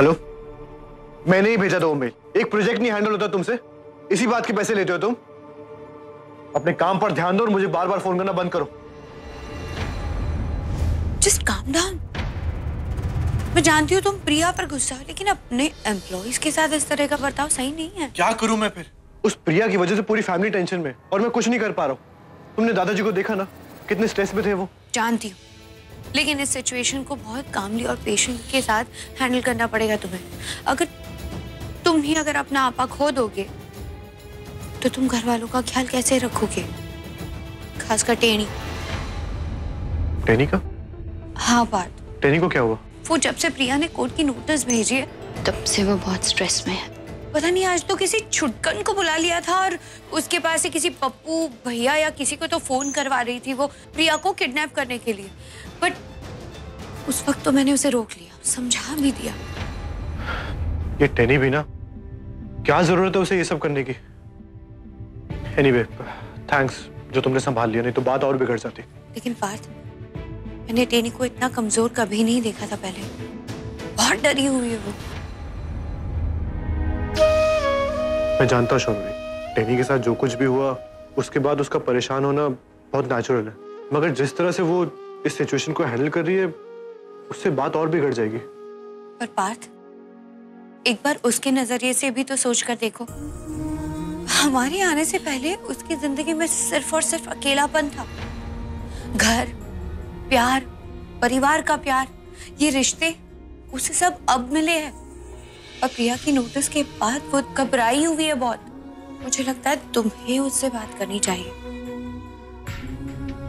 Hello, मैंने ही भेजा था वो मेल। एक प्रोजेक्ट नहीं हैंडल होता तुमसे, इसी बात के पैसे लेते हो तुम। अपने काम पर ध्यान दो और मुझे बार बार फोन करना बंद करो। Just calm down. मैं जानती हूँ तुम प्रिया पर गुस्सा हो, लेकिन अपने एम्प्लॉइज के साथ इस तरह का बर्ताव सही नहीं है। क्या करूँ मैं फिर? उस प्रिया की वजह से पूरी फैमिली टेंशन में और मैं कुछ नहीं कर पा रहा हूँ। तुमने दादाजी को देखा ना, कितने स्ट्रेस में थे वो। जानती हूँ, लेकिन इस सिचुएशन को बहुत कामली और पेशेंस के साथ हैंडल करना पड़ेगा तुम्हें। अगर तुम ही अगर अपना आपा खो दोगे तो तुम घर वालों का ख्याल कैसे रखोगे, खासकर टेनी। टेनी का? हाँ पार्थ। टेनी को क्या हुआ? वो जब से प्रिया ने कोर्ट की नोटिस भेजी है तब से वो बहुत स्ट्रेस में है। पता नहीं आज तो किसी छुटकन को बुला लिया था और उसके पास से किसी पप्पू भैया या किसी को तो फोन करवा रही थी वो प्रिया को किडनैप करने के लिए। बट उस वक्त तो मैंने उसे रोक लिया, समझा भी दिया। ये टेनी भी ना, क्या जरूरत है उसे ये सब करने की। एनीवे, थैंक्स जो तुमने संभाल लिया, नहीं तो बात और बिगड़ जाती। लेकिन पार्थ, मैंने टेनी को इतना कमजोर कभी नहीं देखा था पहले। बहुत डरी हुई है वो। मैं जानता हूँ शोरवरी, टेनी के साथ जो कुछ भी हुआ उसके बाद उसका परेशान होना बहुत नेचुरल है, मगर जिस तरह से वो इस सिचुएशन को हैंडल कर रही है उससे बात और बिगड़ जाएगी। पर पार्थ, एक बार उसके नजरिए से भी तो सोच कर देखो। हमारे आने से पहले उसकी जिंदगी में सिर्फ और सिर्फ अकेलापन था। घर, प्यार, परिवार का प्यार, ये रिश्ते उसे सब अब मिले हैं। और प्रिया की नोटिस के बाद वो घबराई हुई है बहुत। मुझे लगता है तुम्हें उससे बात करनी चाहिए,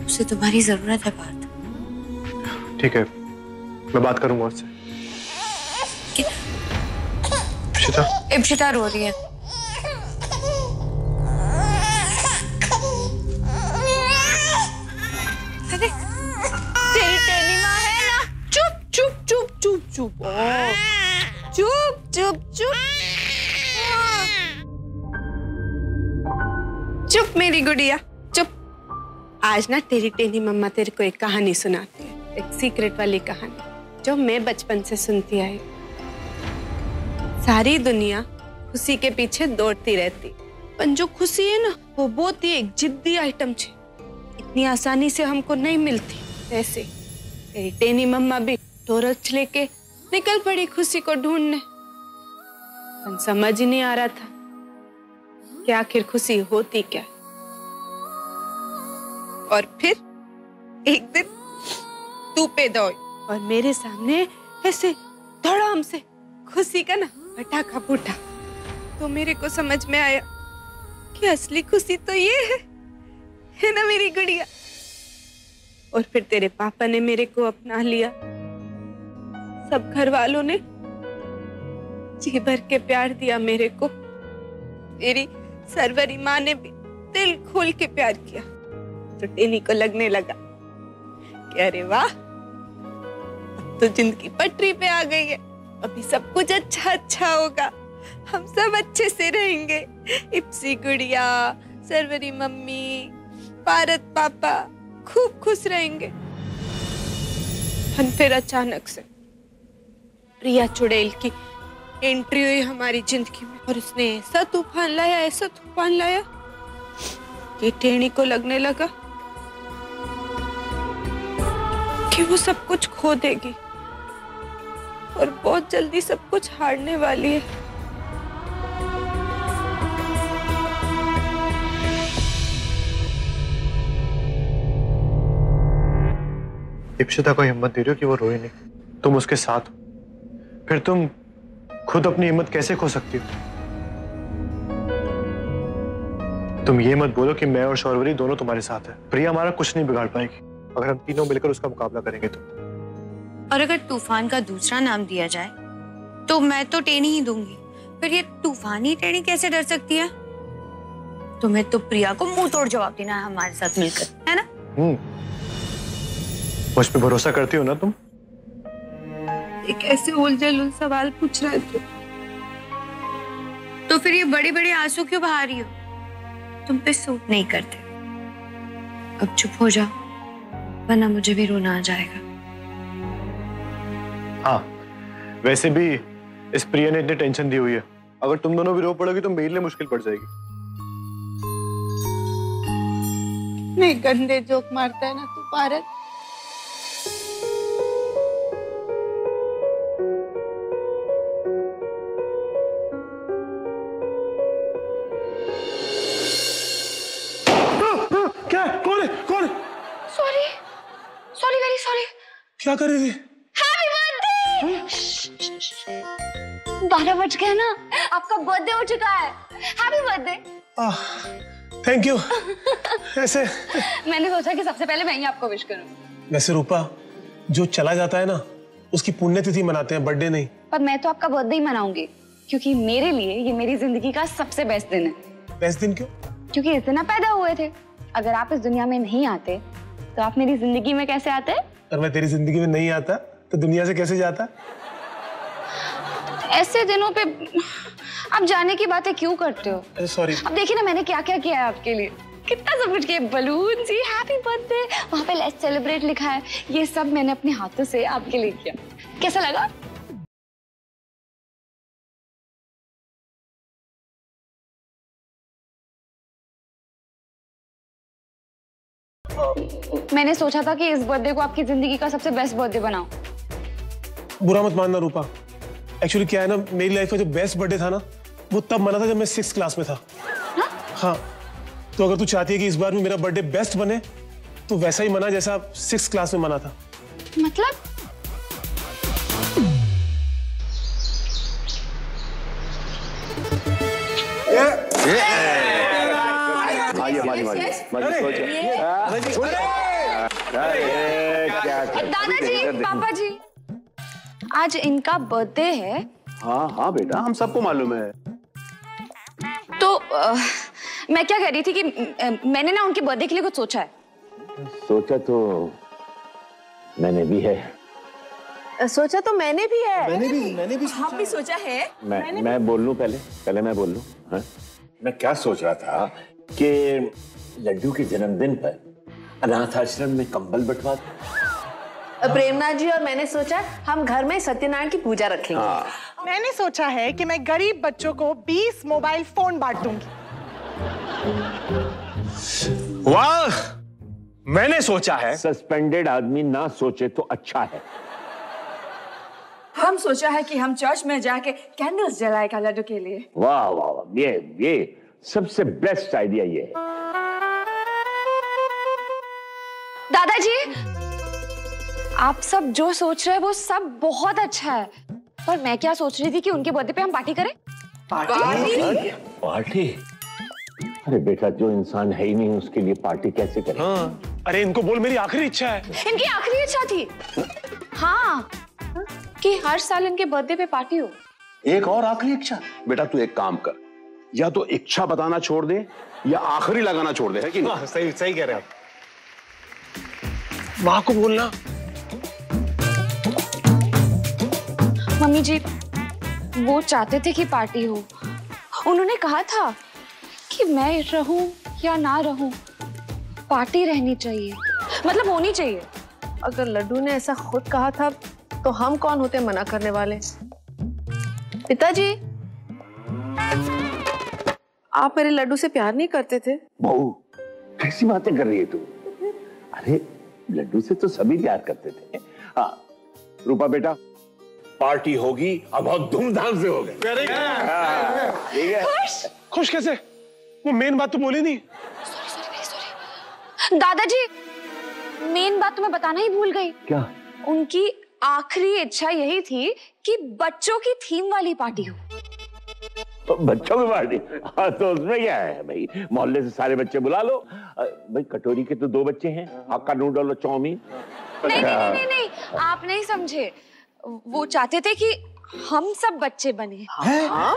उसे तुम्हारी जरूरत है पार्थ। ठीक है, मैं बात करूंगा उससे। इप्सिता रो रही है। अरे तेरी टेनी माँ है ना। चुप चुप चुप चुप चुप चुप चुप चुप चुप मेरी गुड़िया चुप। आज ना तेरी टेनी मम्मा तेरे को एक कहानी सुनाती है, एक सीक्रेट वाली कहानी जो मैं बचपन से सुनती आई। सारी दुनिया खुशी के पीछे दौड़ती रहती, पर जो खुशी है ना वो बहुत ही एक जिद्दी आइटम छे, इतनी आसानी से हमको नहीं मिलती। ऐसे तेरी टेनी मम्मा भी टॉर्च लेके निकल पड़ी खुशी को ढूंढने, पर समझ ही नहीं आ रहा था कि आखिर खुशी होती क्या। और फिर एक दिन तू पैदा हुई और मेरे सामने ऐसे धड़ाम से खुशी का ना पटाखा फूटा, तो मेरे को समझ में आया कि असली खुशी तो ये है ना मेरी गुड़िया। और फिर तेरे पापा ने मेरे को अपना लिया, सब घर वालों ने जी भर के प्यार दिया मेरे को, मेरी शर्वरी माँ ने भी दिल खोल के प्यार किया। तो टेनी को लगने लगा कि अरे वाह, अब तो जिंदगी पटरी पे आ गई है, अभी सब कुछ अच्छा अच्छा होगा, हम सब अच्छे से रहेंगे। इप्सी गुड़िया, शर्वरी मम्मी, पारत पापा खूब खुश रहेंगे। फिर अचानक से प्रिया चुड़ैल की एंट्री हुई हमारी जिंदगी में और उसने ऐसा तूफान लाया कि टेनी को लगने लगा कि वो सब कुछ खो देगी और बहुत जल्दी सब कुछ हारने वाली है। इप्सिता को हिम्मत दे रहे हो कि वो रोए नहीं, तुम उसके साथ हो, फिर तुम खुद अपनी हिम्मत कैसे खो सकती हो। तुम ये मत बोलो कि मैं और शोरवरी दोनों तुम्हारे साथ हैं। प्रिया हमारा कुछ नहीं बिगाड़ पाएगी अगर हम तीनों मिलकर उसका मुकाबला करेंगे तो। और अगर तूफान का दूसरा नाम दिया जाए तो मैं तो टेनी ही दूंगी, फिर ये तूफानी टेनी कैसे डर सकती है। तुम्हें तो प्रिया को मुंह तोड़ जवाब देना है हमारे साथ मिलकर, है ना। मुझ पे भरोसा करती हो ना तुम। एक ऐसे उलझल सवाल पूछ रहे थे। तो फिर ये बड़े बड़े आंसू क्यों बहा रही हो, तुम पे सूट नहीं करते। अब चुप हो जाओ वरना मुझे भी रोना आ जाएगा। हाँ, वैसे भी इस प्रिया ने इतनी टेंशन दी हुई है, अगर तुम दोनों भी रो पड़ोगी तो मेरे लिए मुश्किल पड़ जाएगी। नहीं, गंदे जोक मारता है ना तू पारस। क्या? कौन है? कौन? Sorry, sorry, very sorry. क्या कर रही थी? 12 बज गया ना, आपका बर्थडे हो चुका है। Happy birthday. Thank you. ऐसे मैंने सोचा कि सबसे पहले मैं ही आपको विश करूं। वैसे रूपा, जो चला जाता है ना उसकी पुण्यतिथि मनाते हैं, बर्थडे नहीं। पर मैं तो आपका बर्थडे ही मनाऊंगी, क्योंकि मेरे लिए ये मेरी जिंदगी का सबसे बेस्ट दिन है। बेस्ट दिन क्यों? क्योंकि इस दिन आप पैदा हुए थे। अगर आप इस दुनिया में नहीं आते तो आप मेरी जिंदगी में कैसे आते? और मैं तेरी जिंदगी में नहीं आता तो दुनिया से कैसे जाता? ऐसे दिनों पे आप जाने की बातें क्यों करते हो? सॉरी। अब देखिए ना मैंने क्या क्या किया है आपके लिए, कितना सब कुछ किया। बलून जी, हैप्पी बर्थडे, वहाँ पे लेट्स सेलिब्रेट लिखा है, ये सब मैंने अपने हाथों से आपके लिए किया। कैसा लगा? मैंने सोचा था कि इस बर्थडे को आपकी जिंदगी का सबसे बेस्ट बर्थडे बनाओ। बुरा मत मानना रूपा, एक्चुअली क्या है ना, मेरी लाइफ का जो बेस्ट बर्थडे था ना वो तब मना था जब मैं 6th क्लास में था। हा? हाँ, तो अगर तू चाहती है कि इस बार भी मेरा बर्थडे बेस्ट बने तो वैसा ही मना जैसा 6th क्लास में मना था। मतलब? दादाजी, पापा जी, आज इनका बर्थडे है। हाँ हाँ बेटा, हम सबको मालूम है। तो मैं क्या कह रही थी कि मैंने ना उनके बर्थडे के लिए कुछ सोचा है। सोचा तो मैंने भी है। सोचा तो मैंने भी है। मैंने भी सोचा। आप भी सोचा है? मैं बोल लूँ पहले? पहले मैं बोल लूँ। हाँ, मैं क्या सोच रहा था कि लड्डू के जन्मदिन पर अनाथ आश्रम में कंबल बंटवा। प्रेमनाथ जी और मैंने सोचा हम घर में सत्यनारायण की पूजा रखेंगे। मैंने सोचा है कि मैं गरीब बच्चों को 20 मोबाइल फोन बांट दूंगी। वाह, मैंने सोचा है। सस्पेंडेड आदमी ना सोचे तो अच्छा है। हम सोचा है कि हम चर्च में जाके कैंडल्स जलाएगा लड्डू के लिए। वाह वाह, ये सबसे बेस्ट आइडिया ये है। दादाजी, आप सब जो सोच रहे हैं वो सब बहुत अच्छा है, पर मैं क्या सोच रही थी कि उनके बर्थडे पे हम पार्टी करें। पार्टी? पार्टी? अरे बेटा, जो इंसान है ही नहीं उसके लिए पार्टी कैसे करें? हाँ। अरे इनको बोल, मेरी आखिरी इच्छा है। इनकी आखिरी इच्छा थी हाँ कि हर साल इनके बर्थडे पे पार्टी हो। एक और आखिरी इच्छा। बेटा तू एक काम कर, या तो इच्छा बताना छोड़ दे या आखिरी लगाना छोड़ दे, है कि नहीं? सही सही कह रहे हैं आप। माँ को बोलना। मम्मी जी वो चाहते थे कि पार्टी हो। उन्होंने कहा था कि मैं रहूं या ना रहूं, पार्टी रहनी चाहिए, मतलब होनी चाहिए। अगर लड्डू ने ऐसा खुद कहा था तो हम कौन होते मना करने वाले। पिताजी, आप मेरे लड्डू से प्यार नहीं करते थे। बहू, कैसी बातें कर रही है तू? अरे लड्डू से तो सभी प्यार करते थे। हाँ रूपा बेटा, पार्टी होगी और बहुत धूमधाम से होगी। ठीक है। खुश कैसे? वो मेन बात तो बोली नहीं। सॉरी। दादाजी, मेन बात तो मैं बताना ही भूल गई। क्या? उनकी आखिरी इच्छा यही थी कि बच्चों की थीम वाली पार्टी हो। तो बच्चों की पार्टी? हाँ, तो उसमें क्या है भाई, मोहल्ले से सारे बच्चे बुला लो। भाई कटोरी के तो 2 बच्चे हैं, आपका नूडल और चाउमीन। नहीं, आप नहीं समझे। वो चाहते थे कि हम सब बच्चे बने। हाँ?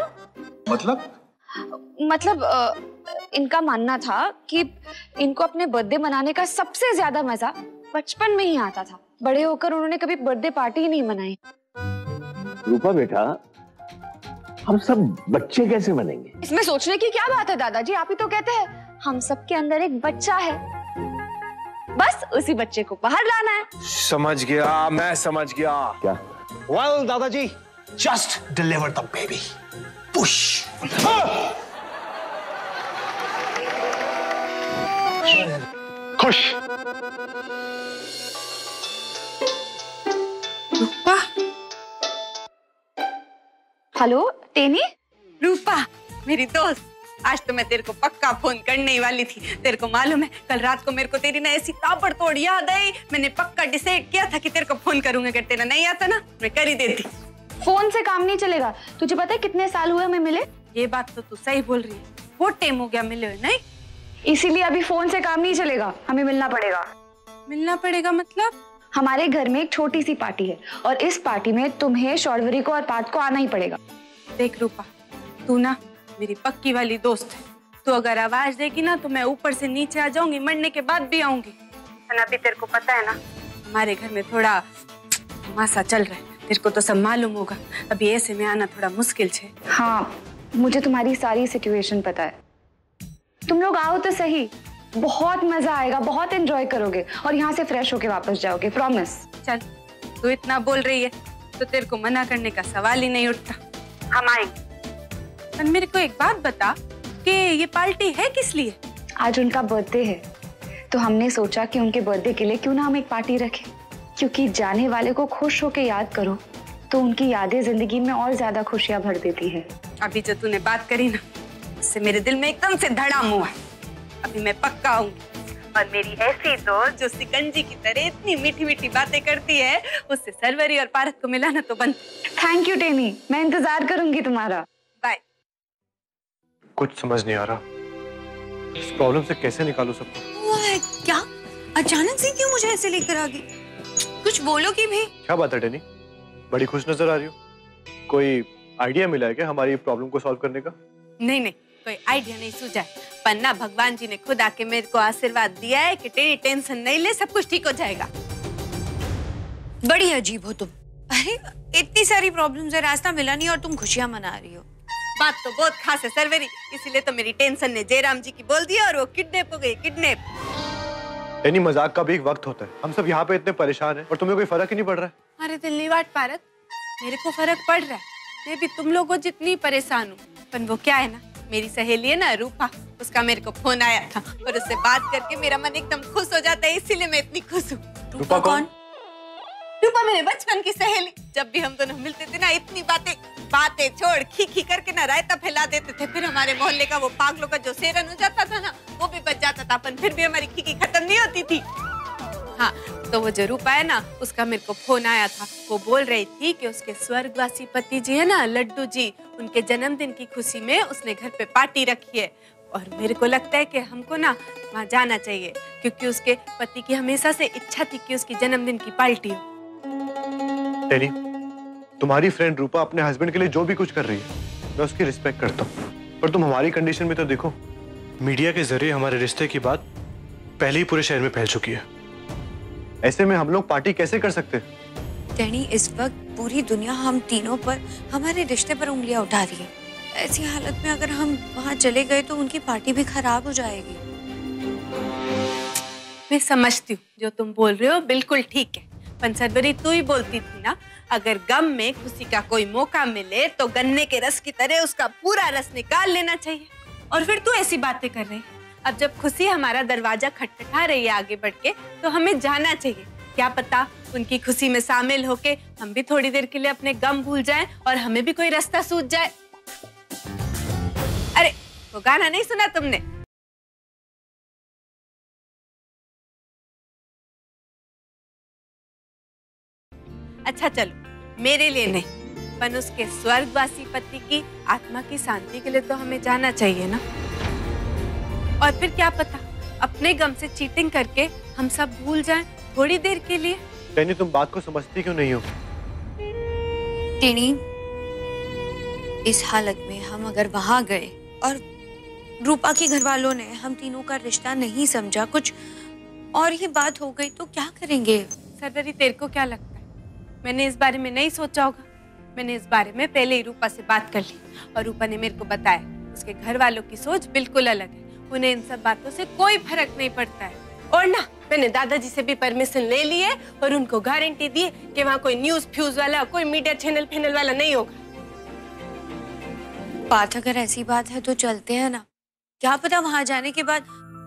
मतलब इनका मानना था कि इनको अपने बर्थडे मनाने का सबसे ज्यादा मजा बचपन में ही आता था। बड़े होकर उन्होंने कभी बर्थडे पार्टी ही नहीं मनाई। रूपा बेटा, हम सब बच्चे कैसे बनेंगे? इसमें सोचने की क्या बात है दादाजी, आप ही तो कहते हैं हम सब के अंदर एक बच्चा है, बस उसी बच्चे को बाहर लाना है। समझ गया मैं, समझ गया। क्या? दादाजी, Just deliver the baby. Push. खुश. रूपा. हेलो टेनी. रूपा मेरी दोस्त, आज तो मैं तेरे को पक्का फोन करने ही वाली थी। तेरे को मालूम है कल रात को मेरे को तेरी ना ऐसी ताबड़तोड़ याद आई, मैंने पक्का डिसाइड किया था कि तेरे को फोन करूंगा। अगर तेरा नहीं आता ना मैं कर ही देती। फोन से काम नहीं चलेगा। तुझे पता है कितने साल हुए हमें मिले? ये बात तो तू सही बोल रही है, बहुत टाइम हो गया मिले हुए। नहीं, इसीलिए अभी फोन से काम नहीं चलेगा, हमें मिलना पड़ेगा। मिलना पड़ेगा मतलब? हमारे घर में एक छोटी सी पार्टी है और इस पार्टी में तुम्हें, शौर्वरी को और पार्थ को आना ही पड़ेगा। देख रूपा, तू ना मेरी पक्की वाली दोस्त है, तू अगर आवाज देगी ना तो मैं ऊपर से नीचे आ जाऊंगी, मरने के बाद भी आऊंगी। अभी तेरे को पता है ना हमारे घर में थोड़ा मासा चल रहा है, तेरे को तो सब मालूम होगा। अभी ऐसे में आना थोड़ा मुश्किल है। हाँ मुझे तुम्हारी सारी सिचुएशन पता है। तुम लोग आओ तो सही, बहुत मजा आएगा, बहुत एंजॉय करोगे और यहाँ से फ्रेश होके वापस जाओगे, प्रॉमिस। चल तू इतना बोल रही है तो तेरे को मना करने का सवाल ही नहीं उठता, हम आएंगे। पर मेरे को एक बात बता कि ये पार्टी है किस लिए? आज उनका बर्थडे है तो हमने सोचा कि उनके बर्थडे के लिए क्यों ना हम एक पार्टी रखें, क्योंकि जाने वाले को खुश होके याद करो तो उनकी यादें जिंदगी में और ज्यादा खुशियाँ भर देती है। अभी जो तूने बात करी ना उससे मेरे दिल में एकदम से धड़ाम हुआ। अभी मैं पक्का आऊंगी और मेरी ऐसी दोस्त जो सिकंजी की तरह इतनी मीठी मीठी बातें करती है, उससे शर्वरी और पारस को मिलाना तो बंद। थैंक यू टेनी, मैं इंतजार करूंगी तुम्हारा। बाय। कुछ समझ नहीं आ रहा इस प्रॉब्लम से कैसे निकालूं सबको। क्या अचानक से क्यों मुझे ऐसे लेकर आ गई? कुछ बोलोगी भी? क्या बात है टेनी, बड़ी खुश नजर आ रही हो, कोई आइडिया मिला है क्या हमारी प्रॉब्लम को सॉल्व करने का? नहीं नहीं कोई आइडिया नहीं सूझा है, पर ना भगवान जी ने खुद आके मेरे को आशीर्वाद दिया है कि तेरी टेंशन नहीं ले, सब कुछ ठीक हो जाएगा। बड़ी अजीब हो तुम। अरे इतनी सारी प्रॉब्लम्स है, रास्ता मिला नहीं और तुम खुशियां मना रही हो। बात तो बहुत खास है सरवरी, इसीलिए तो मेरी टेंशन ने जयराम जी की बोल दिया और वो किडनैप हो गई। किडनैप? यानी मजाक का भी एक वक्त होता है। हम सब यहाँ पे इतने परेशान है और तुम्हें कोई फर्क ही नहीं पड़ रहा है। अरे दिल्ली वाट पारक, मेरे को फर्क पड़ रहा है, मैं भी तुम लोगों जितनी परेशान हूँ। पर वो क्या है ना, मेरी सहेली है ना रूपा, उसका मेरे को फोन आया था और उससे बात करके मेरा मन एकदम खुश हो जाता है, इसीलिए मैं इतनी खुश हूँ। रूपा कौन? रूपा मेरे बचपन की सहेली, जब भी हम दोनों मिलते थे ना इतनी बातें छोड़ खी करके ना रायता फैला देते थे, फिर हमारे मोहल्ले का वो पागलों का जो सेरन हो जाता था ना वो भी बच जाता था, पर फिर भी हमारी खी खत्म नहीं होती थी। हाँ तो वो जो रूपा है ना उसका मेरे को फोन आया था, वो बोल रही थी कि उसके स्वर्गवासी पति जी है ना लड्डू जी, उनके जन्मदिन की खुशी में उसने घर पे पार्टी रखी है और मेरे को लगता है कि हमको ना वहाँ जाना चाहिए, क्योंकि उसके पति की हमेशा से इच्छा थी कि उसकी जन्मदिन की पार्टी हो। टेनी, तुम्हारी फ्रेंड रूपा अपने हस्बैंड के लिए जो भी कुछ कर रही है मैं उसकी रिस्पेक्ट करता हूँ, पर तुम हमारी कंडीशन में तो देखो, मीडिया के जरिए हमारे रिश्ते की बात पहले ही पूरे शहर में फैल चुकी है, ऐसे में हम लोग पार्टी कैसे कर सकते? टेनी इस वक्त पूरी दुनिया हम तीनों पर, हमारे रिश्ते पर उंगलियां उठा रही है। ऐसी हालत में अगर हम वहाँ चले गए तो उनकी पार्टी भी खराब हो जाएगी। मैं समझती हूँ जो तुम बोल रहे हो बिल्कुल ठीक है, पंचरवरी तू ही बोलती थी ना अगर गम में खुशी का कोई मौका मिले तो गन्ने के रस की तरह उसका पूरा रस निकाल लेना चाहिए, और फिर तू ऐसी बातें कर रही है। अब जब खुशी हमारा दरवाजा खटखटा रही है आगे बढ़ के तो हमें जाना चाहिए, क्या पता उनकी खुशी में शामिल होके हम भी थोड़ी देर के लिए अपने गम भूल जाएं और हमें भी कोई रास्ता सूझ जाए। अरे वो गाना नहीं सुना तुमने? अच्छा चलो मेरे लिए नहीं, पर उसके स्वर्गवासी पति की आत्मा की शांति के लिए तो हमें जाना चाहिए ना। और फिर क्या पता अपने गम से चीटिंग करके हम सब भूल जाएं थोड़ी देर के लिए। टेनी तुम बात को समझती क्यों नहीं हो? टेनी इस हालत में हम अगर वहां गए और रूपा के घर वालों ने हम तीनों का रिश्ता नहीं समझा, कुछ और ही बात हो गई तो क्या करेंगे? सरदारी तेरे को क्या लगता है? मैंने इस बारे में नहीं सोचा होगा, मैंने इस बारे में पहले ही रूपा से बात कर ली और रूपा ने मेरे को बताया उसके घर वालों की सोच बिल्कुल अलग है, उन्हें इन सब बातों से कोई फर्क नहीं पड़ता है। और ना मैंने दादाजी से भी परमिशन ले ली है और उनको गारंटी दी कि वहाँ कोई न्यूज फ्यूज वाला, कोई मीडिया चैनल फैनल वाला नहीं होगा। पार्थ, अगर ऐसी बात है तो चलते हैं ना, क्या पता वहाँ जाने के बाद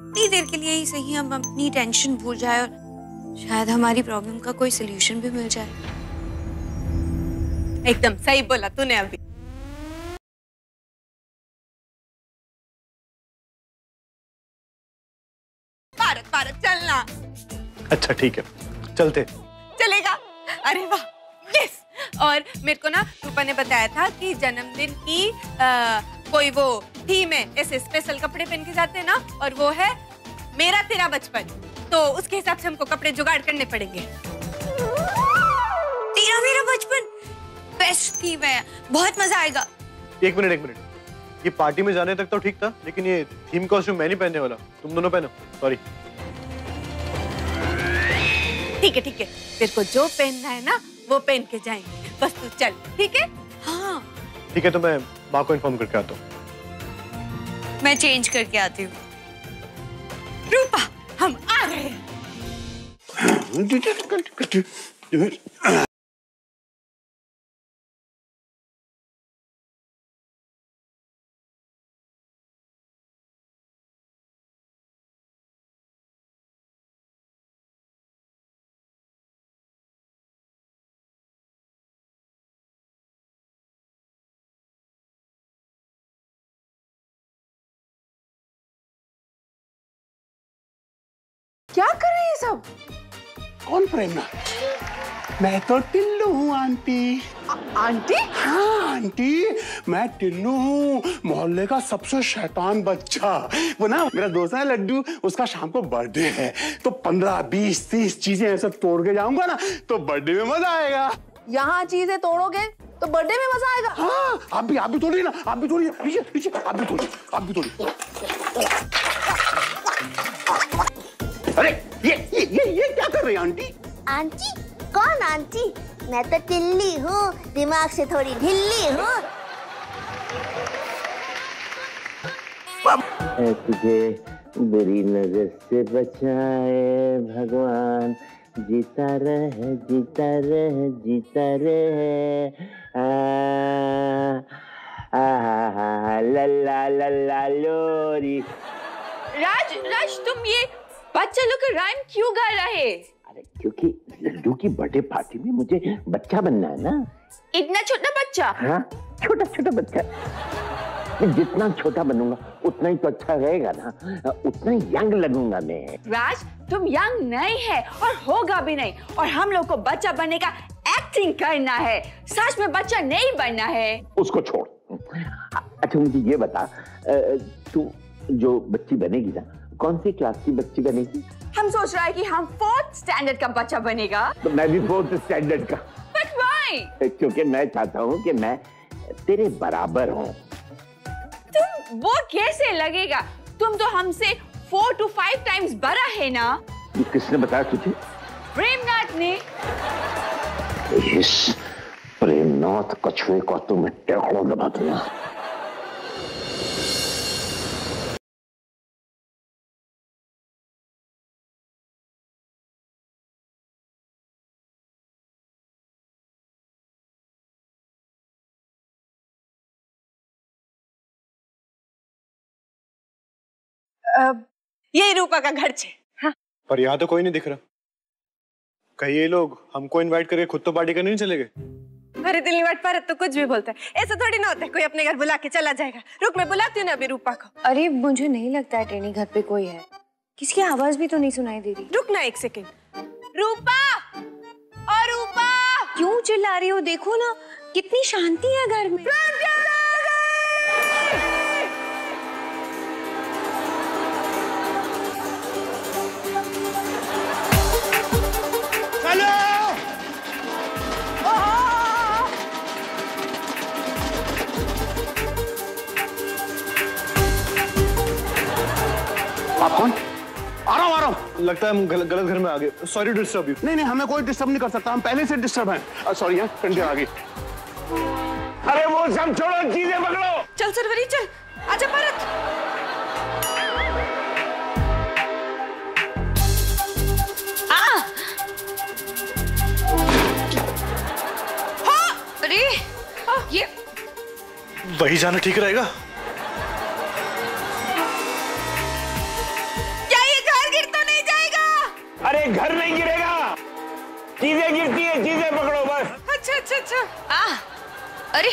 इतनी देर के लिए ही सही हम अपनी टेंशन भूल जाए और शायद हमारी प्रॉब्लम का कोई सोल्यूशन भी मिल जाए। एकदम सही बोला तूने अभी। भारत चलना। अच्छा ठीक है, चलते। चलेगा? अरे वाह, यस। और मेरे को ना रूपा ने बताया था कि जन्मदिन की कोई वो थीम है, ऐसे स्पेशल कपड़े पहन के जाते हैं ना, और वो है मेरा तेरा बचपन, तो उसके हिसाब से हमको कपड़े जुगाड़ करने पड़ेंगे। तेरा मेरा बचपन बेस्ट थीम है, बहुत मजा आएगा। एक मिनट, ये पार्टी में जाने तक तो ठीक था, लेकिन ये थीम कॉस्ट्यूम मैं नहीं पहनने वाला, तुम दोनों पहनो। सॉरी। ठीक है, तेरे को जो पहनना है ना वो पहन के जाएंगे, बस तू चल। ठीक है? हाँ ठीक है, तो मैं माँ को इन्फॉर्म करके आता हूँ। मैं चेंज करके आती हूँ। रूपा, हम आ रहे हैं। क्या कर रहे हैं सब? कौन प्रेमना? मैं तो टिल्लू हूँ आंटी। आंटी? हाँ आंटी, मैं टिल्लू हूँ, मोहल्ले का सबसे शैतान बच्चा। वो ना मेरा दोस्त है लड्डू, उसका शाम को बर्थडे है, तो 15, 20, 30 चीजें ऐसे तोड़ के जाऊंगा ना, तो बर्थडे में मजा आएगा। यहाँ चीजें तोड़ोगे तो बर्थडे में मजा आएगा। हाँ, आप भी तोड़िए ना, आप भी तोड़िए। अरे ये क्या कर रही है आंटी? आंटी कौन आंटी? मैं तो टिल्ली हूँ, दिमाग से थोड़ी ढिल्ली हूँ। तुझे बुरी नजर से बचाए भगवान, जीता रहे। आ लल्ला लल्ला लोरी। राज तुम ये बच्चा लोग राइम क्यों गा रहे? अरे क्योंकि लड्डू की बर्थडे पार्टी में मुझे बच्चा बनना है ना। इतना छोटा बच्चा? हाँ, छोटा बच्चा। जितना छोटा बनूंगा उतना ही तो अच्छा रहेगा ना, उतना ही यंग लगूंगा मैं। राज, तुम यंग नहीं है और होगा भी नहीं, और हम लोग को बच्चा बनने का एक्टिंग करना है, सच में बच्चा नहीं बनना है। उसको छोड़। अच्छा मुझे ये बता, तू जो बच्ची बनेगी ना, कौन सी क्लास की बच्ची बनेगी? हम सोच रहा है कि हम 4th स्टैंडर्ड का बच्चा बनेगा। तो मैं भी 4th स्टैंडर्ड का। But why? क्योंकि मैं चाहता हूँ कि मैं तेरे बराबर हूँ। तुम वो कैसे लगेगा? तुम तो हमसे 4 to 5 times बड़ा है ना। किसने बताया तुझे? प्रेमनाथ ने। इस प्रेमनाथ कछुए को तुम टेकड़ों दबा देना। यही रूपा का घर छे। हाँ। पर यहाँ तो कोई नहीं दिख रहा, कहीं ये लोग हमको इनवाइट करके खुद तो पार्टी करने नहीं चले गए। अरे दिल्ली वाट पर तो कुछ भी बोलता है, ऐसा थोड़ी ना होता है कोई अपने घर बुला के चला जाएगा। रुक, मैं बुलाती हूँ ना अभी रूपा को। अरे मुझे नहीं लगता है टेनी घर पे कोई है, किसकी आवाज भी तो नहीं सुनाई दे रही। रुक ना एक सेकेंड। रूपा क्यों चिल्ला रही हो? देखो ना कितनी शांति है घर में। आप कौन? आ रहा हूँ। लगता है हम गलत घर में आ गए। Sorry disturb you. नहीं, हमें कोई डिस्टर्ब नहीं कर सकता, हम पहले से डिस्टर्ब हैं। सॉरी यार, कंटिन्यू आगे। अरे वो सब छोड़ो, चीजें पकड़ो। चल शोरवरी चल। आजा भारत। वही जाना ठीक रहेगा। क्या ये घर गिर तो नहीं जाएगा? अरे घर नहीं गिरेगा, चीजें गिरती है, चीजें पकड़ो बस। अच्छा अच्छा अच्छा, अरे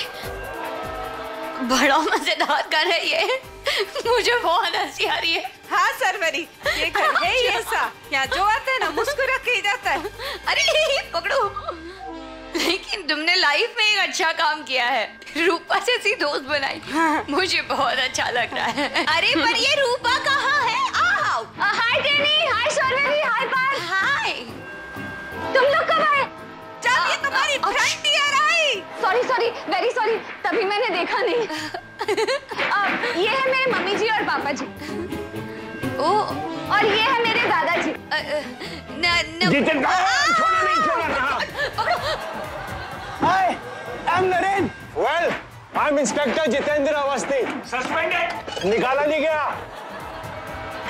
बड़ा मजेदार घर है ये, मुझे बहुत हंसी आ रही है। हाँ शर्वरी, ये घर है ही ऐसा, यहाँ जो आता है ना मुस्कुरा के ही जाता है। अरे पकड़ो, लेकिन तुमने लाइफ में एक अच्छा काम किया है, रूपा जैसी दोस्त बनाई, मुझे बहुत अच्छा लग रहा है। अरे पर ये रूपा कहाँ है? आओ। हाय टेनी, हाय शर्वरी, हाय पार्थ, हाय। तुम लोग कब आए? जब ये तुम्हारी फ्रेंड डियर आई। सॉरी सॉरी, वेरी सॉरी, तभी मैंने देखा नहीं। ये है मेरे मम्मी जी और पापा जी। ओ, और ये है मेरे दादाजी। इंस्पेक्टर जितेंद्र अवस्थी। सस्पेंडेड, निकाला नहीं गया।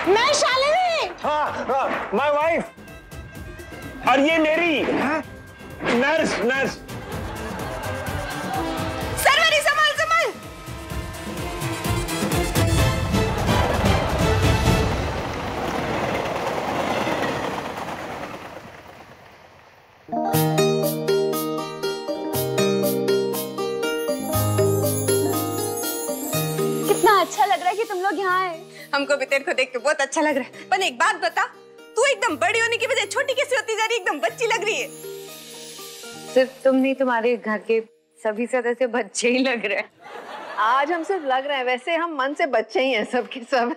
मैं शालिनी। हाँ, माय वाइफ। और ये मेरी नर्स नर्स। अच्छा लग रहा है कि तुम लोग यहाँ आए। हमको भी तेरे को देख के बहुत अच्छा लग रहा है। पर एक बात बता, तू एकदम बड़ी होने की वजह छोटी कैसे होती जा रही है? एकदम बच्ची लग रही है। सिर्फ तुम नहीं, तुम्हारे घर के सभी सदस्य बच्चे ही लग रहे हैं। आज हम सिर्फ लग रहे हैं, वैसे हम मन से बच्चे ही हैं सबके सब।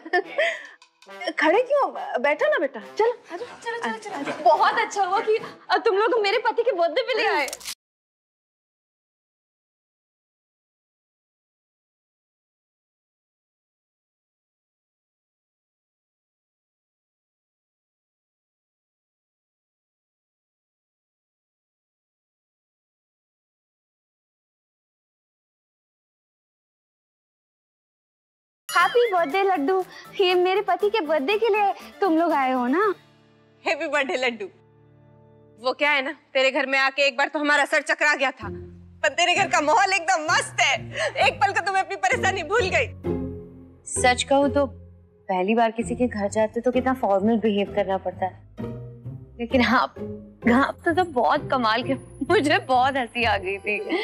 खड़े क्यों, बैठो ना बेटा। चलो चलो चलो चलो। बहुत अच्छा हुआ कि तुम लोग मेरे पति के बर्थडे पे ले आए। हैप्पी बर्थडे लड्डू, ये मेरे पति के बर्थडे के लिए तुम लोग आए हो ना? Happy birthday Laddu. वो क्या है ना, तेरे घर में आके एक बार तो हमारा सर चकरा गया था, पर तेरे घर का माहौल एकदम मस्त है। एक पल को तुम्हें अपनी परेशानी भूल गई। सच कहूं तो पहली बार किसी के घर जाते तो कितना फॉर्मल बिहेव करना पड़ता है, लेकिन आप तो बहुत कमाल के, मुझे बहुत हंसी आ गई थी।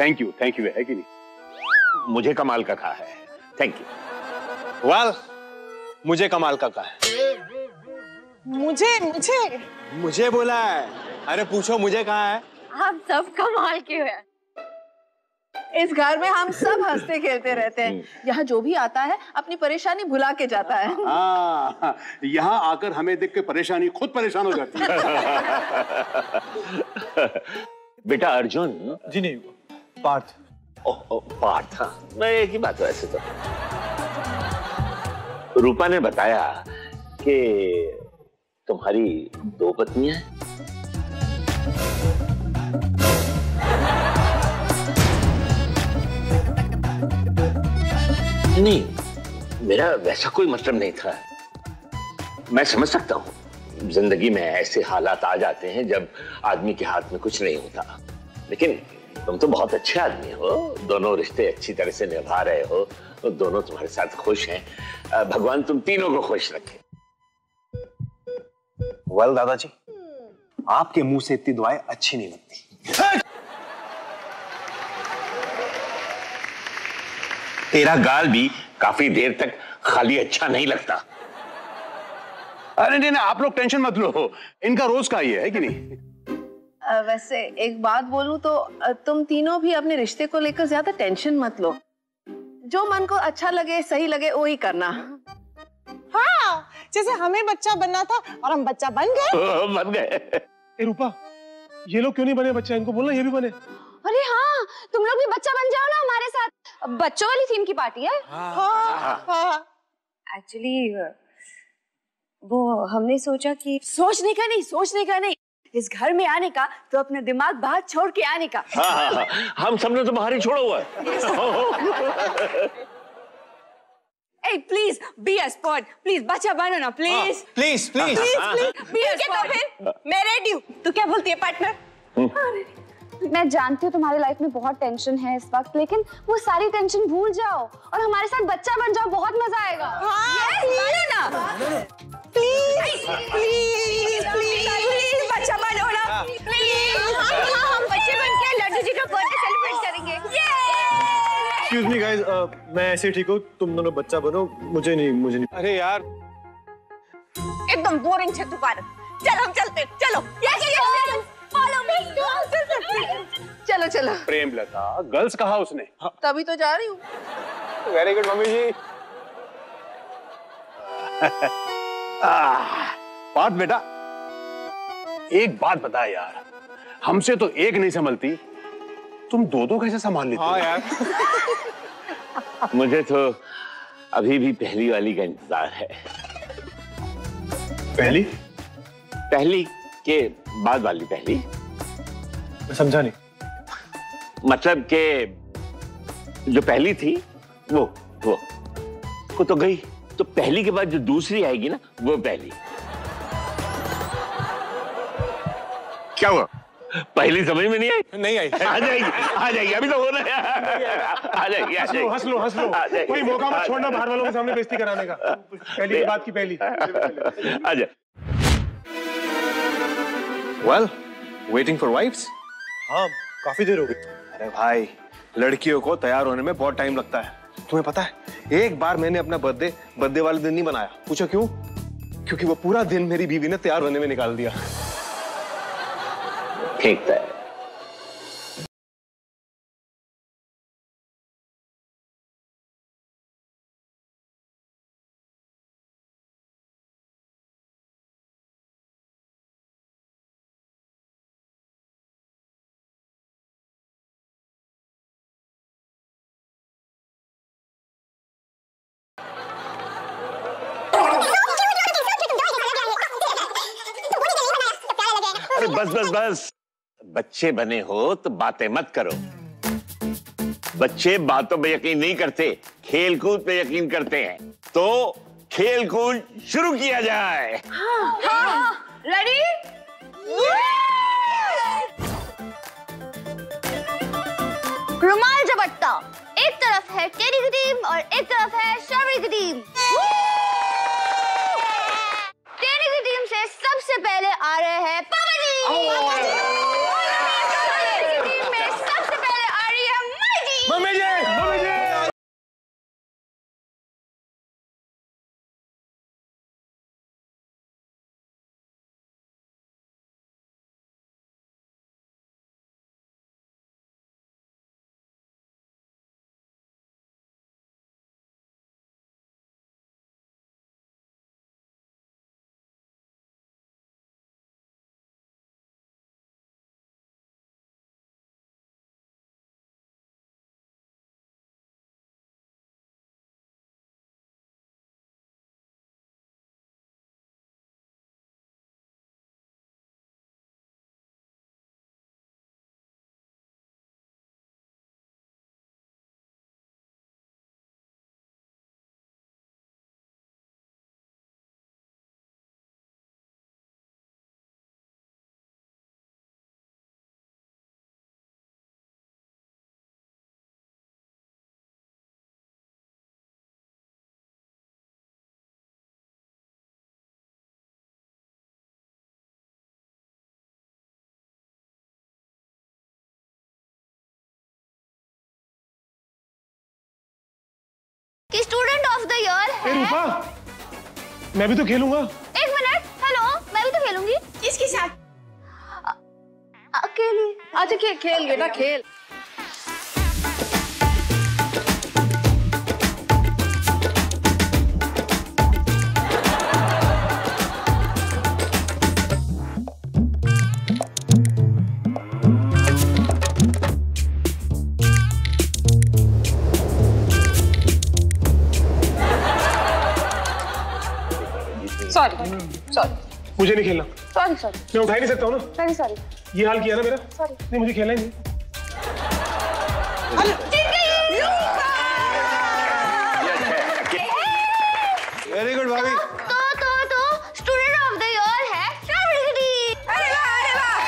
थैंक यू है कि नहीं? मुझे कमाल का कहा है, थैंक यू। वाल मुझे कमाल का कहा है। मुझे मुझे मुझे बोला है। अरे पूछो मुझे कहा है। आप सब कमाल के हैं। इस घर में हम सब हंसते खेलते रहते हैं। यहाँ जो भी आता है अपनी परेशानी भुला के जाता है। यहाँ आकर हमें देख के परेशानी खुद परेशान हो जाती है। बेटा अर्जुन जी नहीं, पार्थ। पार्थ, मैं एक ही बात। वैसे तो रूपा ने बताया कि तुम्हारी दो पत्नियां हैं। नहीं, मेरा वैसा कोई मतलब नहीं था। मैं समझ सकता हूं, जिंदगी में ऐसे हालात आ जाते हैं जब आदमी के हाथ में कुछ नहीं होता, लेकिन तुम तो बहुत अच्छे आदमी हो, दोनों रिश्ते अच्छी तरह से निभा रहे हो, तो दोनों तुम्हारे साथ खुश हैं। भगवान तुम तीनों को खुश रखे। well, दादाजी, आपके मुंह से इतनी दुआएं अच्छी नहीं लगती। तेरा गाल भी काफी देर तक खाली अच्छा नहीं लगता। अरे नहीं, आप लोग टेंशन मत लो, इनका रोज का ही है कि नहीं? वैसे एक बात बोलूं तो तुम तीनों भी अपने रिश्ते को लेकर ज्यादा टेंशन मत लो। जो मन को अच्छा लगे, सही लगे, वो ही करना। हाँ, जैसे हमें बच्चा बनना था और हम बच्चा बन गए। बन गए। ए रूपा, ये लोग क्यों नहीं बने बच्चा? इनको बोलना ये भी बने। अरे हाँ, तुम लोग भी बच्चा बन जाओ ना हमारे साथ। बच्चों वाली थीम की पार्टी है। एक्चुअली वो हमने सोचा कि सोचने का नहीं इस घर में आने का, तो अपना दिमाग बाहर छोड़ के आने का। हम सबने तो बाहर ही छोड़ा हुआ है। ए please be a sport, please बच्चा बनो ना, please please please please be a sport. मैं रेडी हूँ, तो क्या बोलती है पार्टनर? मैं जानती हूँ तुम्हारी लाइफ में बहुत टेंशन है इस वक्त, लेकिन वो सारी टेंशन भूल जाओ और हमारे साथ बच्चा बन जाओ, बहुत मजा आएगा। प्लीज प्लीज प्लीज बच्चा बनो ना प्लीज। हम बच्चे बन के लड्डू जी का बर्थडे सेलिब्रेट करेंगे। Excuse me guys, मैं ऐसे ठीक हूँ, तुम दोनों बच्चा बनो, मुझे नहीं। अरे यार एकदम बोरिंग है तू पार्थ। चल हम चलते, चलो चलो चलो। प्रेम लता गर्ल्स कहा उसने, तभी तो जा रही हूँ। Very good mummy ji. Parth बेटा एक बात बता यार, हमसे तो एक नहीं संभलती, तुम दो कैसे संभाल लेते हो? हाँ यार। मुझे तो अभी भी पहली वाली का इंतजार है। पहली? पहली के बाद वाली पहली। मैं समझा नहीं। मतलब के जो पहली थी वो तो गई, तो पहली के बाद जो दूसरी आएगी ना वो पहली। क्या हुआ? पहली समझ में नहीं आई? नहीं आई। आ जाएगी अभी तो हो रहा है। आ जाएगी। हंस लो कोई मौका मत छोड़ना बाहर वालों के सामने बेइज्जती कराने का। पहली बात की पहली आ जा। Well waiting for wives. हाँ काफी देर हो गई। अरे भाई लड़कियों को तैयार होने में बहुत टाइम लगता है, तुम्हें पता है? एक बार मैंने अपना बर्थडे वाले दिन नहीं बनाया। पूछो क्यों? क्योंकि वो पूरा दिन मेरी बीवी ने तैयार होने में निकाल दिया। ठीक है। अरे बस बच्चे बने हो तो बातें मत करो। बच्चे बातों पे यकीन नहीं करते, खेल कूद पे यकीन करते हैं, तो खेल कूद शुरू किया जाए। रेडी? रुमाल झपटता, एक तरफ है टेनी की टीम और एक तरफ है शॉर्वरी की टीम। टेनी की टीम से सबसे पहले आ रहे हैं पवनी। कि स्टूडेंट ऑफ द ईयर है। रूपा, मैं भी तो खेलूंगा। एक मिनट, हेलो, मैं भी तो खेलूंगी। किसके साथ? अकेली। अच्छा खेल बेटा खेल। सॉरी मुझे नहीं खेलना। सॉरी मैं उठा ही नहीं सकता हूँ ना। सॉरी ये हाल किया ना मेरा। सॉरी नहीं मुझे खेलना ही नहीं। वेरी गुड भाभी। तो स्टूडेंट ऑफ द ईयर है शॉर्वरी। अरे वाह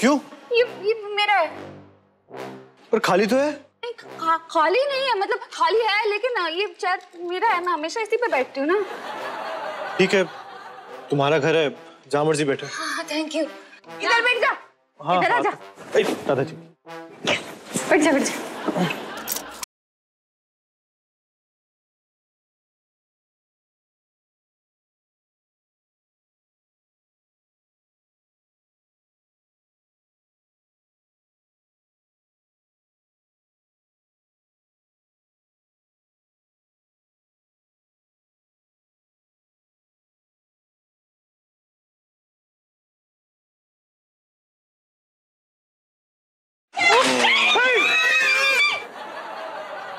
क्यों? ये मेरा है। पर खाली तो है? नहीं, खाली नहीं है, मतलब खाली है लेकिन ये शायद मेरा है, मैं हमेशा इसी पे बैठती हूँ ना। ठीक है, तुम्हारा घर है, जहाँ मर्जी बैठो। हाँ, थैंक यू। इधर बैठ जा। हाँ, इधर आजा। दादाजी। बैठ जा, बैठ जा।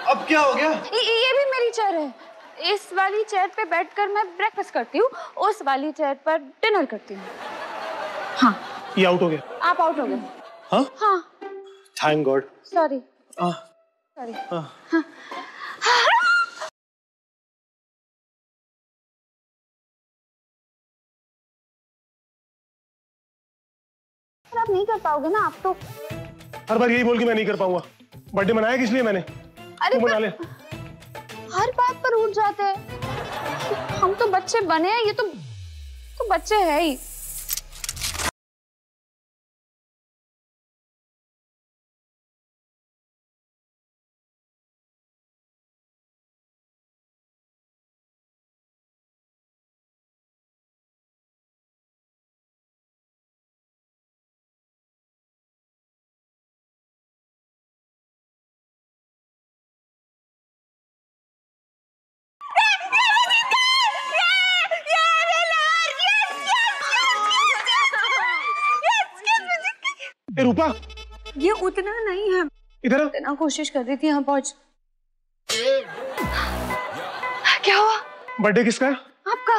अब क्या हो गया? ये भी मेरी चेयर है। इस वाली चेयर पे बैठकर मैं ब्रेकफास्ट करती हूँ, उस वाली चेयर पर डिनर करती हूँ। हाँ। ये आउट हो गया। आप आउट हो गए। हाँ? हाँ। Thank God. Sorry. हाँ। Sorry. हाँ। हाँ। आप नहीं कर पाओगे ना, आप तो। हर बार यही बोल के मैं नहीं कर पाऊंगा। बर्थडे मनाया किस लिए मैंने? अरे पर, हर बात पर उठ जाते हैं। हम तो बच्चे बने हैं, ये तो बच्चे हैं ही। ए रूपा, ये उतना नहीं है। इधर इतना कोशिश कर रही थी। यहाँ पहुंच। क्या हुआ? बर्थडे किसका है? आपका।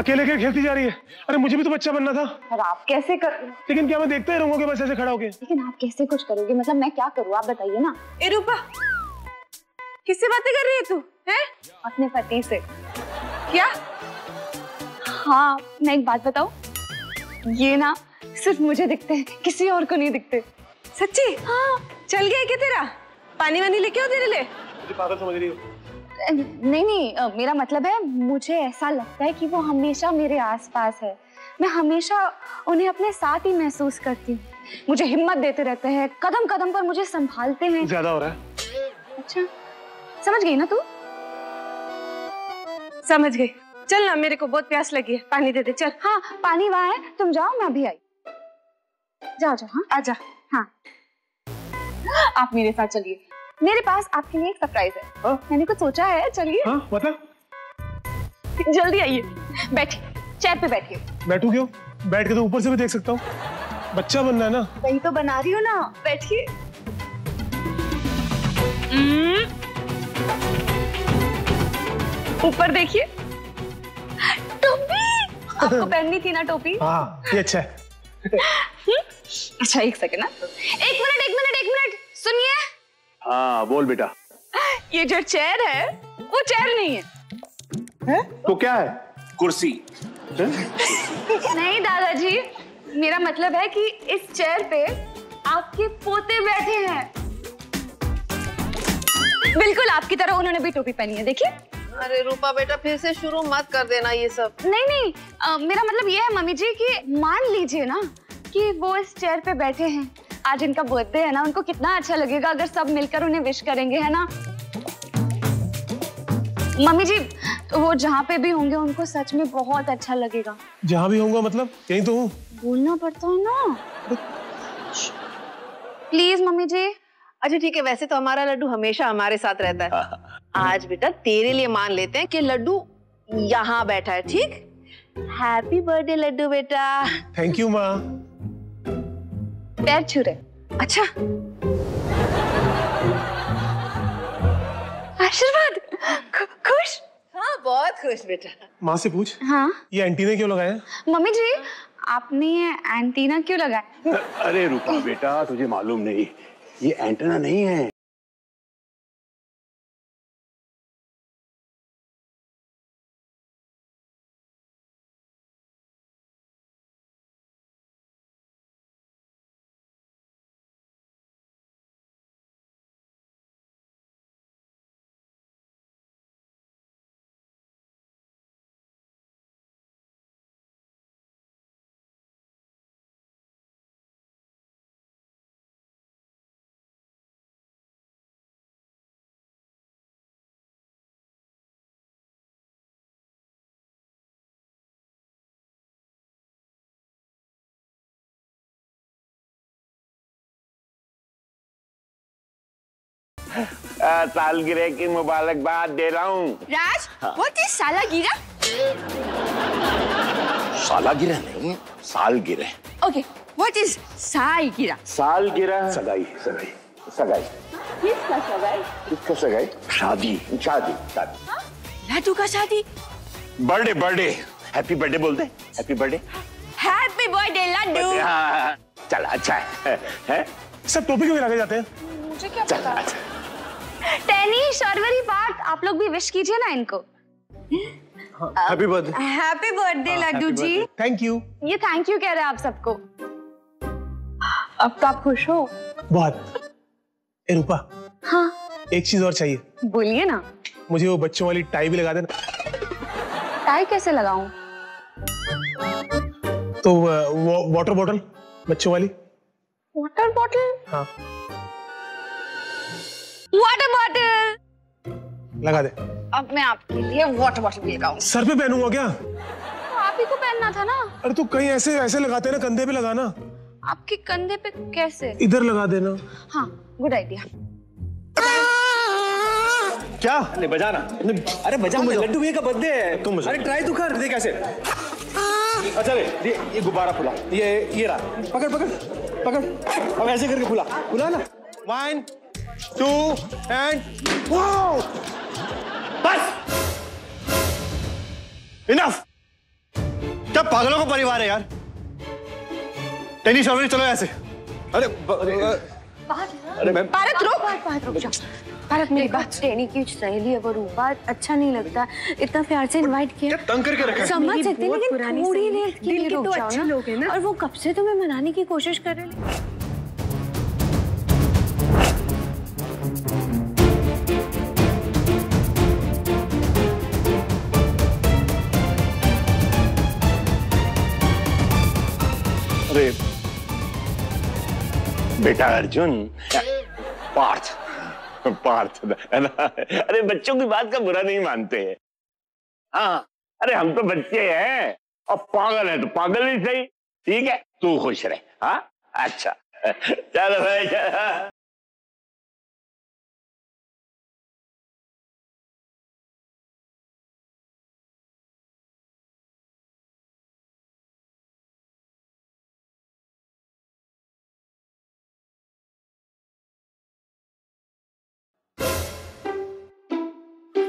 अकेले के खेलती जा रही है। अरे मुझे भी तो बच्चा बनना था। और आप कैसे कर? लेकिन क्या मैं देखता ही रहूंगा कि बस ऐसे खड़ा होके? लेकिन आप कैसे कुछ करोगे, मतलब मैं क्या करूँ, आप बताइए ना। ए रूपा, किससे बातें कर रही है तू? है अपने पति से। क्या? हाँ, मैं एक बात बताऊँ, ये ना सिर्फ मुझे दिखते हैं, किसी और को नहीं दिखते। सच्ची? हाँ। चल गया क्या तेरा? पानी वानी लेके आओ तेरे लिए। मुझे पागल समझ रही हो? नहीं नहीं, मेरा मतलब है मुझे ऐसा लगता है कि वो हमेशा मेरे आसपास है, मैं हमेशा उन्हें अपने साथ ही महसूस करती हूँ। मुझे हिम्मत देते रहते हैं, कदम कदम पर मुझे संभालते हैं। ज्यादा हो रहा है। अच्छा, समझ गई ना तू? समझ गई। चल ना, मेरे को बहुत प्यास लगी है, पानी दे दे। चल। हाँ, पानी वहाँ है, तुम जाओ, मैं अभी आई। जाओ जाओ। हाँ आजा। हाँ, आप मेरे साथ चलिए, मेरे पास आपके लिए एक सरप्राइज है। हाँ? मैंने कुछ सोचा है, चलिए। हाँ, मतलब जल्दी आइए। बैठिए, चेयर पे बैठिए। बैठू क्यों? बैठ के तो ऊपर से भी देख सकता हूँ। बच्चा बनना है ना। वही तो बना रही हो ना, बैठिए। ऊपर देखिए। टोपी आपको पहननी थी ना, टोपी। हाँ, ये अच्छा है। अच्छा, एक सेकंड ना, एक मिनट सुनिए। हाँ बोल बेटा। ये जो चेयर है वो चेयर नहीं है। है? तो क्या है? कुर्सी। नहीं दादाजी, मेरा मतलब है कि इस चेयर पे आपके पोते बैठे हैं। बिल्कुल आपकी तरह उन्होंने भी टोपी पहनी है, देखिए। अरे रूपा बेटा, फिर से शुरू मत कर देना ये सब। नहीं नहीं, मेरा मतलब ये है मम्मी जी कि मान लीजिए ना कि वो इस चेयर पे बैठे हैं, आज इनका बर्थडे है ना, उनको कितना अच्छा लगेगा अगर सब मिलकर उन्हें विश करेंगे, है ना। मम्मी जी, वो जहाँ पे भी होंगे उनको सच में बहुत अच्छा लगेगा। जहाँ भी होंगे मतलब यही तो हूँ। बोलना पड़ता है ना। Please mummy ji. अच्छा ठीक है, वैसे तो हमारा लड्डू हमेशा हमारे साथ रहता है। आज बेटा तेरे लिए मान लेते हैं कि लड्डू यहाँ बैठा है, ठीक? हैप्पी बर्थडे लड्डू बेटा। थैंक यू माँ। पैर छू रहे। अच्छा आशीर्वाद। खुश? हाँ बहुत खुश बेटा। माँ से पूछ। हाँ ये एंटीना क्यों लगाया? मम्मी जी आपने ये एंटीना क्यों लगाया? अरे रूपा बेटा तुझे मालूम नहीं ये एंटीना नहीं है। सालगिरह की मुबारकबाद दे रहा हूँ। राज, what is सालगिरह? सालगिरह नहीं, सालगिरह। Okay, what is सालगिरह? सालगिरह सगाई, सगाई, सगाई। किसका सगाई? किसका सगाई? शादी, शादी, शादी। हाँ? लड्डू का शादी? Birthday, birthday. हैप्पी बर्थडे बोलते? Happy birthday? Happy birthday Laddu. हाँ, चल अच्छा है। सब टोपी क्यों लगा जाते हैं? मुझे क्या पता? टेनी, शॉर्वरी, पार्थ, आप लोग भी विश कीजिए ना इनको। Happy birthday. Happy birthday Laddu ji. Thank you. ये थैंक यू कह रहे हैं आप सबको। अब तो आप खुश हो? बहुत। ए रूपा। हाँ। एक चीज और चाहिए। बोलिए ना। मुझे वो बच्चों वाली टाई भी लगा देना। टाई कैसे लगाऊं? तो वाटर बॉटल बच्चों वाली। Water bottle? हाँ वाटर बॉटल लगा दे। अब मैं आपके लिए वाटर बॉटल भी लगाऊं। सर पे पहनूंगा क्या? तो आप ही को पहनना था ना। अरे तो कहीं ऐसे ऐसे लगाते ना, कंधे पे लगाना। आपके कंधे पे कैसे? इधर लगा देना। हाँ गुड आइडिया। क्या? नहीं बजाना। अरे बजा मुझे। लड्डू भैया का बर्थडे है। तुम अरे ट्राई तो कर दे कैसे। अच्छा ये गुब्बारा फुला। ये रहा। पकड़ पकड़ पकड़। अब ऐसे करके फुला फुला ना। 1 2 and wow! बस enough! क्या पागलों का परिवार है यार? टेनिस और चलो ऐसे। अरे भारत रुक। भारत रुक जा। भारत मेरी बात। टेनी की सहेली है वो रूपा। अच्छा नहीं लगता इतना प्यार से इनवाइट किया। तंग करके रखा। समझ सकते हैं लेकिन थोड़ी देर के लिए रुक जाओ ना। और वो कब से तुम्हें मनाने की कोशिश कर रहे हैं। बेटा अर्जुन। पार्थ पार्थ है ना। अरे बच्चों की बात का बुरा नहीं मानते हैं। हाँ अरे हम तो बच्चे हैं। अब पागल है तो पागल ही सही। ठीक है तू खुश रहे। हाँ अच्छा चलो भाई चलो।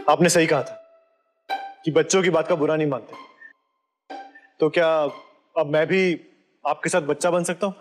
आपने सही कहा था कि बच्चों की बात का बुरा नहीं मानते। तो क्या अब मैं भी आपके साथ बच्चा बन सकता हूँ?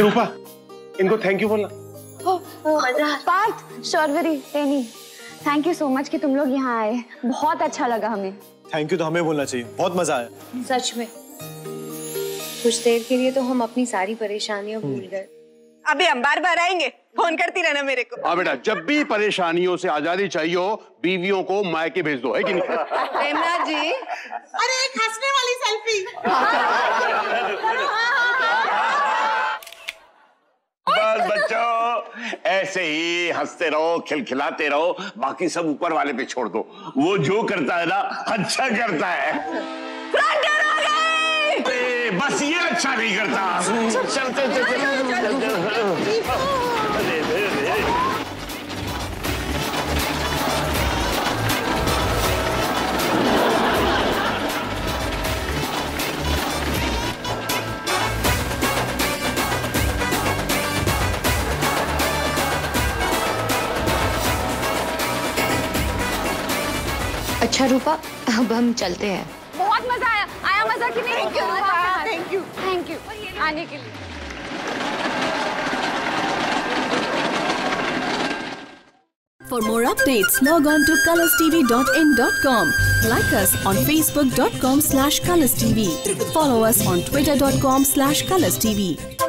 रूपा, इनको थैंक यू बोलना। Parth, Shorvari, Teni, thank you so much कि तुम लोग यहाँ आए। बहुत अच्छा लगा हमें। थैंक यू तो हमें बोलना चाहिए, बहुत मजा आया। सच में। कुछ देर के लिए तो हम अपनी सारी परेशानियाँ भूल गए। अभी हम बार बार आएंगे, फोन करती रहना मेरे को। हाँ बेटा, जब भी परेशानियों से आजादी चाहिए हो, बीवियों को मायके भेज दो, है कि नहीं? हेमा जी, अरे एक हंसने वाली सेल्फी। बच्चों, ऐसे ही हंसते रहो, खिलखिलाते रहो, बाकी सब ऊपर वाले पे छोड़ दो। वो जो करता है ना, अच्छा करता है। बस ये अच्छा नहीं करता। चलते चलते अच्छा रूपा, अब हम चलते हैं। बहुत मजा आया, आया मजा कि नहीं? थैंक यू, थैंक यू आने के लिए। For more updates, log on to colorstv.in.com. Like us on facebook.com/colorstv. Follow us on twitter.com/colorstv.